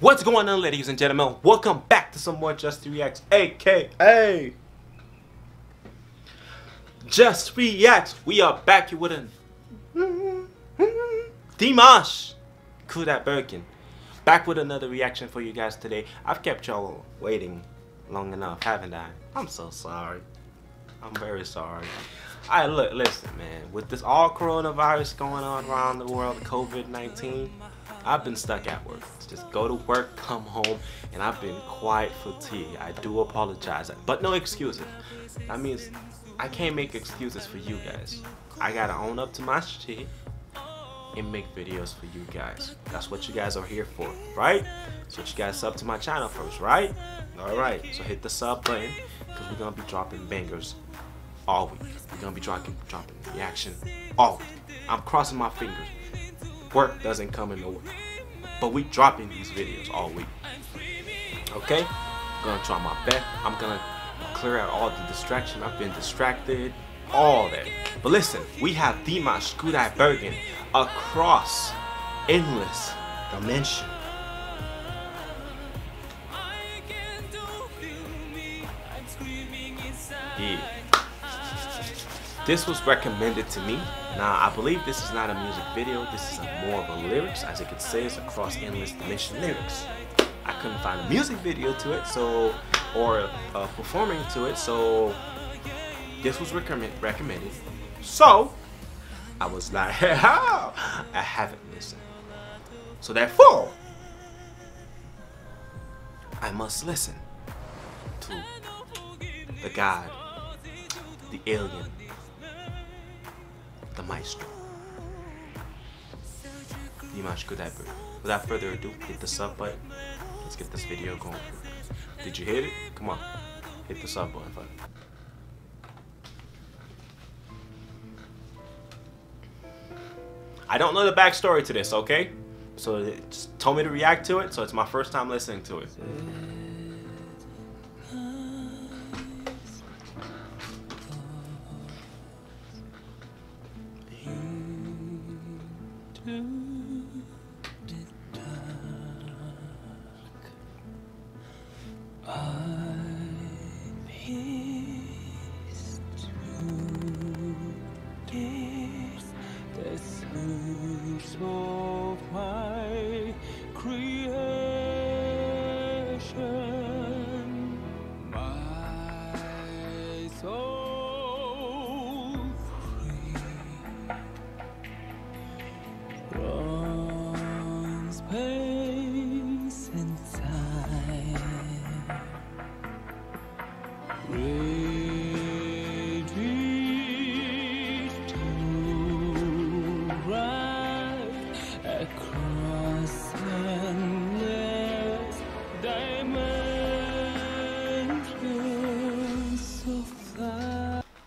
What's going on, ladies and gentlemen? Welcome back to some more Just Reacts, aka Just Reacts. We are back here with Dimash Kudaibergen, back with another reaction for you guys today. I've kept y'all waiting long enough, haven't I? I'm so sorry. I'm very sorry. Alright, look, listen, man. With this all coronavirus going on around the world, COVID-19. I've been stuck at work. Just go to work, come home, and I've been quite fatigued. I do apologize, but no excuses. That means I can't make excuses for you guys. I gotta own up to my shit and make videos for you guys. That's what you guys are here for, right? So you guys sub to my channel first, right? Alright, so hit the sub button, because we're gonna be dropping bangers all week. We're gonna be dropping reaction all week. I'm crossing my fingers. Work doesn't come in the way, but we dropping these videos all week. Okay, I'm gonna try my best. I'm gonna clear out all the distraction. I've been distracted, all that. But listen, we have Dimash Kudaibergen, Across Endless Dimensions. Yeah. This was recommended to me. Now, I believe this is not a music video. This is more of a lyrics. As you can see, it's Across Endless Dimension lyrics. I couldn't find a music video to it, so, or performing to it, so this was recommended. So, I was like, how? I haven't listened. So therefore, I must listen to the God, the alien, the maestro, Dimash Kudaibergen. Without further ado, hit the sub button. Let's get this video going. Did you hit it? Come on, hit the sub button. I don't know the backstory to this, okay? So it just told me to react to it, so it's my first time listening to it.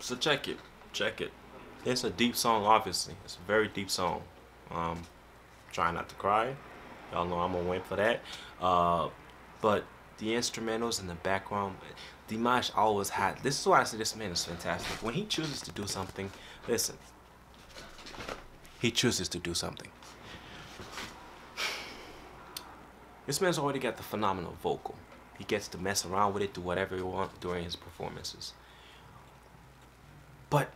So check it. It's a deep song, obviously. It's a very deep song. Try not to cry. Y'all know I'm gonna wait for that. But the instrumentals in the background, Dimash always had. This is why I say this man is fantastic. When he chooses to do something, listen. He chooses to do something. This man's already got the phenomenal vocal. He gets to mess around with it, do whatever he wants during his performances. But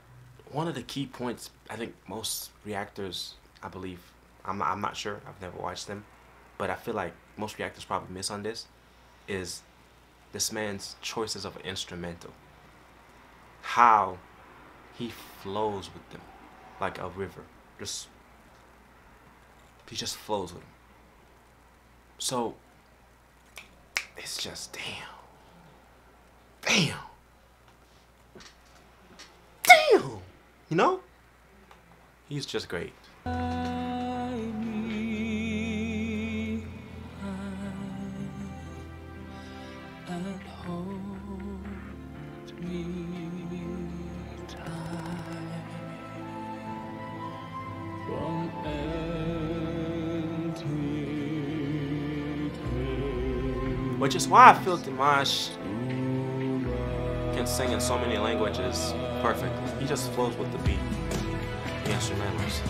one of the key points, I think most reactors, I believe, I'm not sure, I've never watched them, but I feel like most reactors probably miss on this, is this man's choices of an instrumental. How he flows with them, like a river. He just flows with them. So, it's just damn. You know, he's just great. Which is why I feel Dimash can sing in so many languages. Perfect. He just flows with the beat. The instrumentals.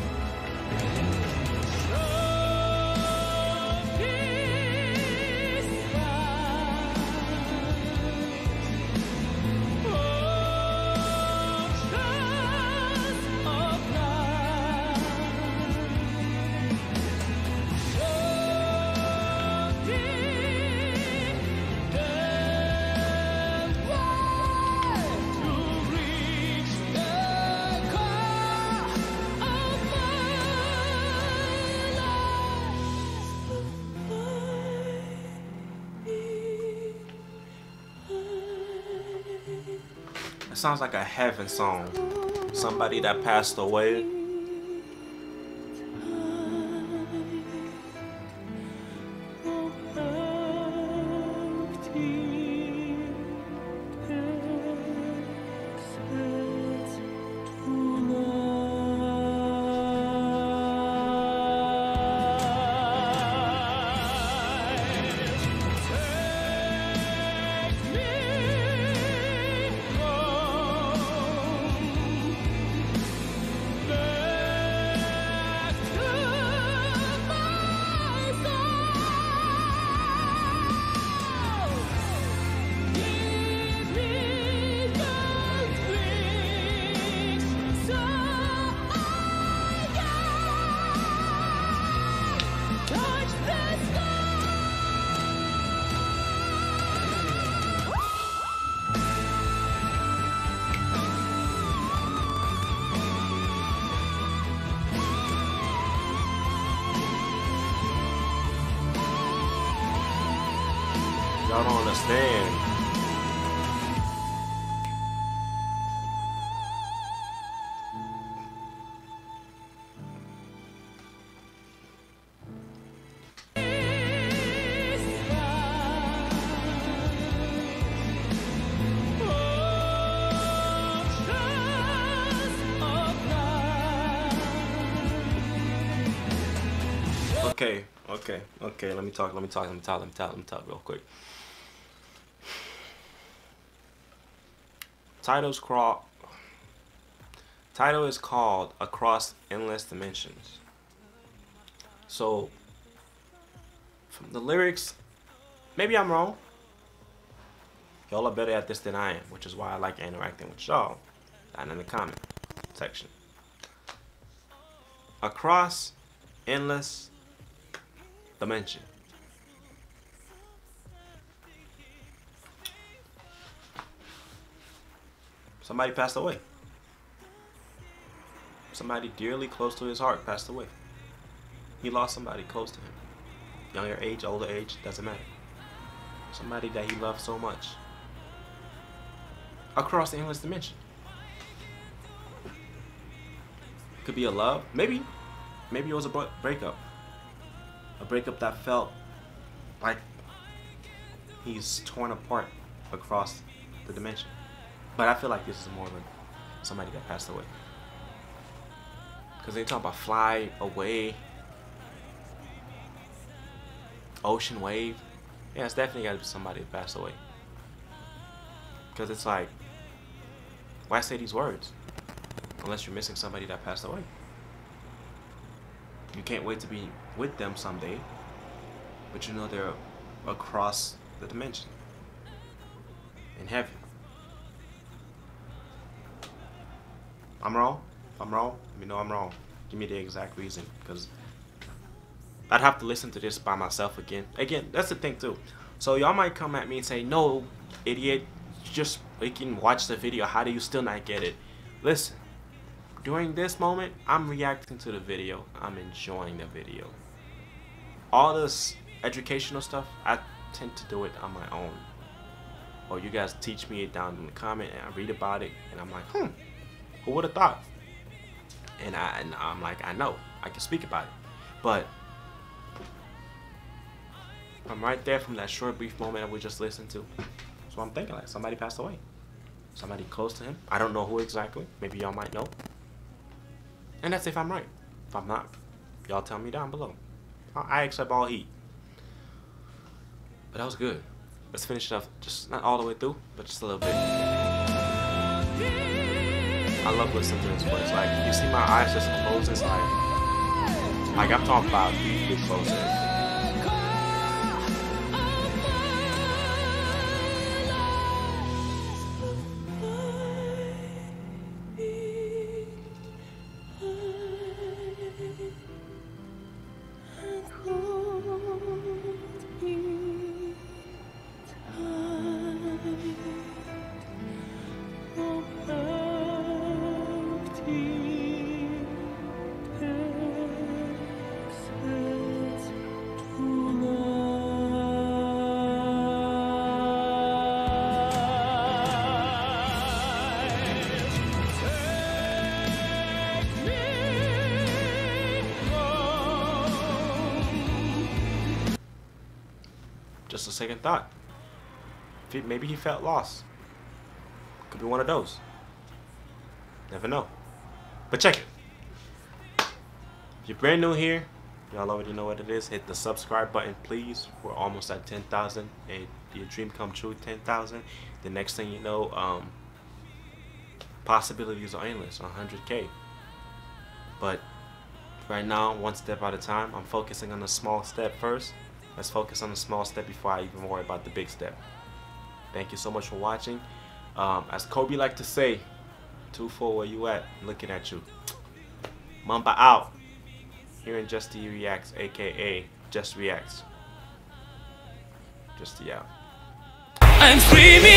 It sounds like a heaven song. Somebody that passed away. I don't understand. Okay, let me talk real quick. Title is called Across Endless Dimensions. So, from the lyrics, maybe I'm wrong. Y'all are better at this than I am, which is why I like interacting with y'all down in the comment section. Across Endless Dimension. Somebody passed away. Somebody dearly close to his heart passed away. He lost somebody close to him. Younger age, older age, doesn't matter. Somebody that he loved so much. Across the endless dimension. Could be a love. Maybe it was a breakup. A breakup that felt like he's torn apart across the dimension. But I feel like this is more than somebody that passed away. Because they talk about fly away, ocean wave. Yeah, it's definitely got to be somebody that passed away. Because it's like, why say these words? Unless you're missing somebody that passed away. You can't wait to be with them someday. But you know they're across the dimension. In heaven. I'm wrong? I'm wrong? Let me know I'm wrong. Give me the exact reason, because I'd have to listen to this by myself again. Again, that's the thing too. So y'all might come at me and say, no, idiot, just freaking watch the video. How do you still not get it? Listen, during this moment, I'm reacting to the video. I'm enjoying the video. All this educational stuff, I tend to do it on my own. Or you guys teach me it down in the comment and I read about it and I'm like, who would have thought? And I'm like, I know, I can speak about it. But I'm right there from that short, brief moment that we just listened to. So I'm thinking like somebody passed away. Somebody close to him. I don't know who exactly. Maybe y'all might know. And that's if I'm right. If I'm not, y'all tell me down below. I accept all heat. But that was good. Let's finish it up. Just not all the way through, but just a little bit. I love listening to this voice, like, you see my eyes just close, it's like I'm talking about deeply closing. just a second thought. Maybe he felt lost. Could be one of those. Never know. But check it. If you're brand new here, y'all already know what it is. Hit the subscribe button, please. We're almost at 10,000. Your dream come true, 10,000. The next thing you know, possibilities are endless, 100K. But right now, one step at a time. I'm focusing on the small step first. Let's focus on the small step before I even worry about the big step. Thank you so much for watching. As Kobe like to say, 2-4, where you at? I'm looking at you. Mamba out. Here in Just Reacts, aka Just Reacts. Just the out. I'm screaming.